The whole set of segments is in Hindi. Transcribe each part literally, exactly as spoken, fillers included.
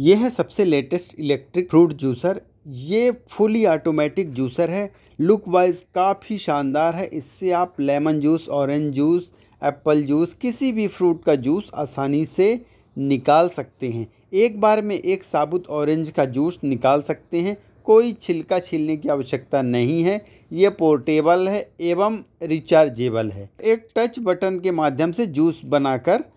ये है सबसे लेटेस्ट इलेक्ट्रिक फ्रूट जूसर। ये फुली ऑटोमेटिक जूसर है, लुक वाइज काफ़ी शानदार है। इससे आप lemon juice, orange juice, apple juice, किसी भी फ्रूट का जूस आसानी से निकाल सकते हैं। एक बार में एक साबुत ऑरेंज का जूस निकाल सकते हैं, कोई छिलका छीलने की आवश्यकता नहीं है। ये पोर्टेबल है एवं रिचार्जेबल है। एक टच बटन के माध्यम से जूस बनाकर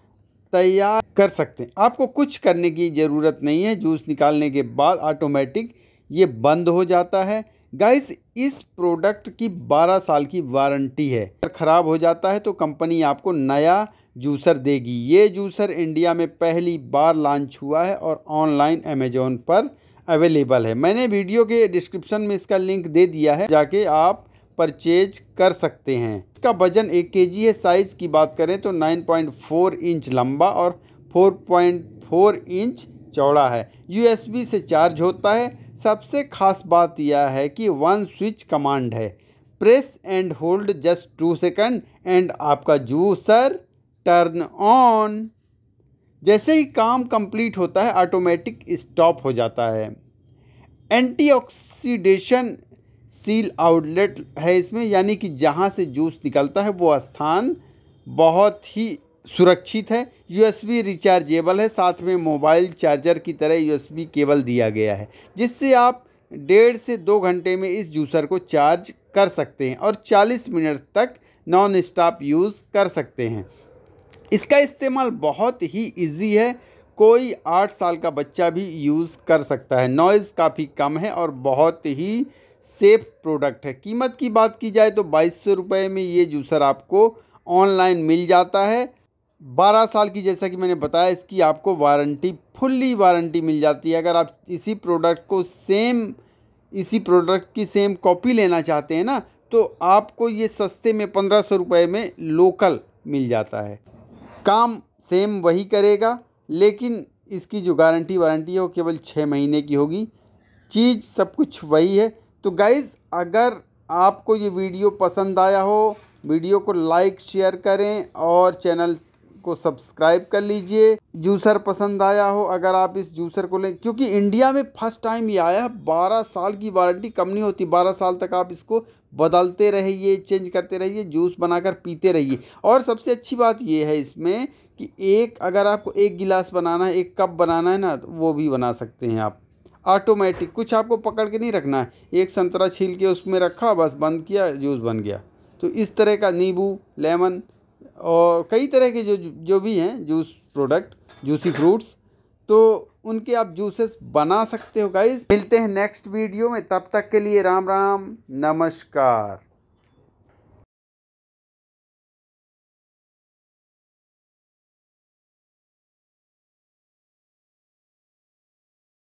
तैयार कर सकते हैं। आपको कुछ करने की ज़रूरत नहीं है। जूस निकालने के बाद ऑटोमेटिक ये बंद हो जाता है। गाइस, इस प्रोडक्ट की बारह साल की वारंटी है। अगर ख़राब हो जाता है तो कंपनी आपको नया जूसर देगी। ये जूसर इंडिया में पहली बार लॉन्च हुआ है और ऑनलाइन अमेज़ॉन पर अवेलेबल है। मैंने वीडियो के डिस्क्रिप्शन में इसका लिंक दे दिया है, जाके आप परचेज कर सकते हैं। इसका वजन एक केजी है। साइज़ की बात करें तो नौ पॉइंट चार इंच लंबा और चार पॉइंट चार इंच चौड़ा है। यूएसबी से चार्ज होता है। सबसे खास बात यह है कि वन स्विच कमांड है। Press and hold just two second and आपका जूसर टर्न ऑन। जैसे ही काम कंप्लीट होता है ऑटोमेटिक स्टॉप हो जाता है। एंटीऑक्सीडेशन सील आउटलेट है इसमें, यानी कि जहाँ से जूस निकलता है वो स्थान बहुत ही सुरक्षित है। यूएसबी रिचार्जेबल है। साथ में मोबाइल चार्जर की तरह यूएसबी केबल दिया गया है, जिससे आप डेढ़ से दो घंटे में इस जूसर को चार्ज कर सकते हैं और चालीस मिनट तक नॉन स्टॉप यूज़ कर सकते हैं। इसका इस्तेमाल बहुत ही ईजी है। कोई आठ साल का बच्चा भी यूज़ कर सकता है। नॉइज़ काफ़ी कम है और बहुत ही सेफ प्रोडक्ट है। कीमत की बात की जाए तो बाईस सौ रुपये में ये जूसर आपको ऑनलाइन मिल जाता है। बारह साल की, जैसा कि मैंने बताया, इसकी आपको वारंटी, फुल्ली वारंटी मिल जाती है। अगर आप इसी प्रोडक्ट को सेम इसी प्रोडक्ट की सेम कॉपी लेना चाहते हैं ना, तो आपको ये सस्ते में पंद्रह सौ रुपये में लोकल मिल जाता है। काम सेम वही करेगा, लेकिन इसकी जो गारंटी वारंटी है वो केवल छः महीने की होगी। चीज़ सब कुछ वही है। तो गाइज़, अगर आपको ये वीडियो पसंद आया हो, वीडियो को लाइक शेयर करें और चैनल को सब्सक्राइब कर लीजिए। जूसर पसंद आया हो, अगर आप इस जूसर को लें, क्योंकि इंडिया में फर्स्ट टाइम ये आया है। बारह साल की वारंटी कम नहीं होती। बारह साल तक आप इसको बदलते रहिए, चेंज करते रहिए, जूस बनाकर पीते रहिए। और सबसे अच्छी बात ये है इसमें कि एक अगर आपको एक गिलास बनाना है, एक कप बनाना है ना, तो वो भी बना सकते हैं आप ऑटोमेटिक। कुछ आपको पकड़ के नहीं रखना है। एक संतरा छील के उसमें रखा, बस बंद किया, जूस बन गया। तो इस तरह का नींबू, लेमन और कई तरह के जो जो भी हैं जूस प्रोडक्ट, जूसी फ्रूट्स, तो उनके आप जूसेस बना सकते हो। गाइस, मिलते हैं नेक्स्ट वीडियो में। तब तक के लिए राम राम, नमस्कार।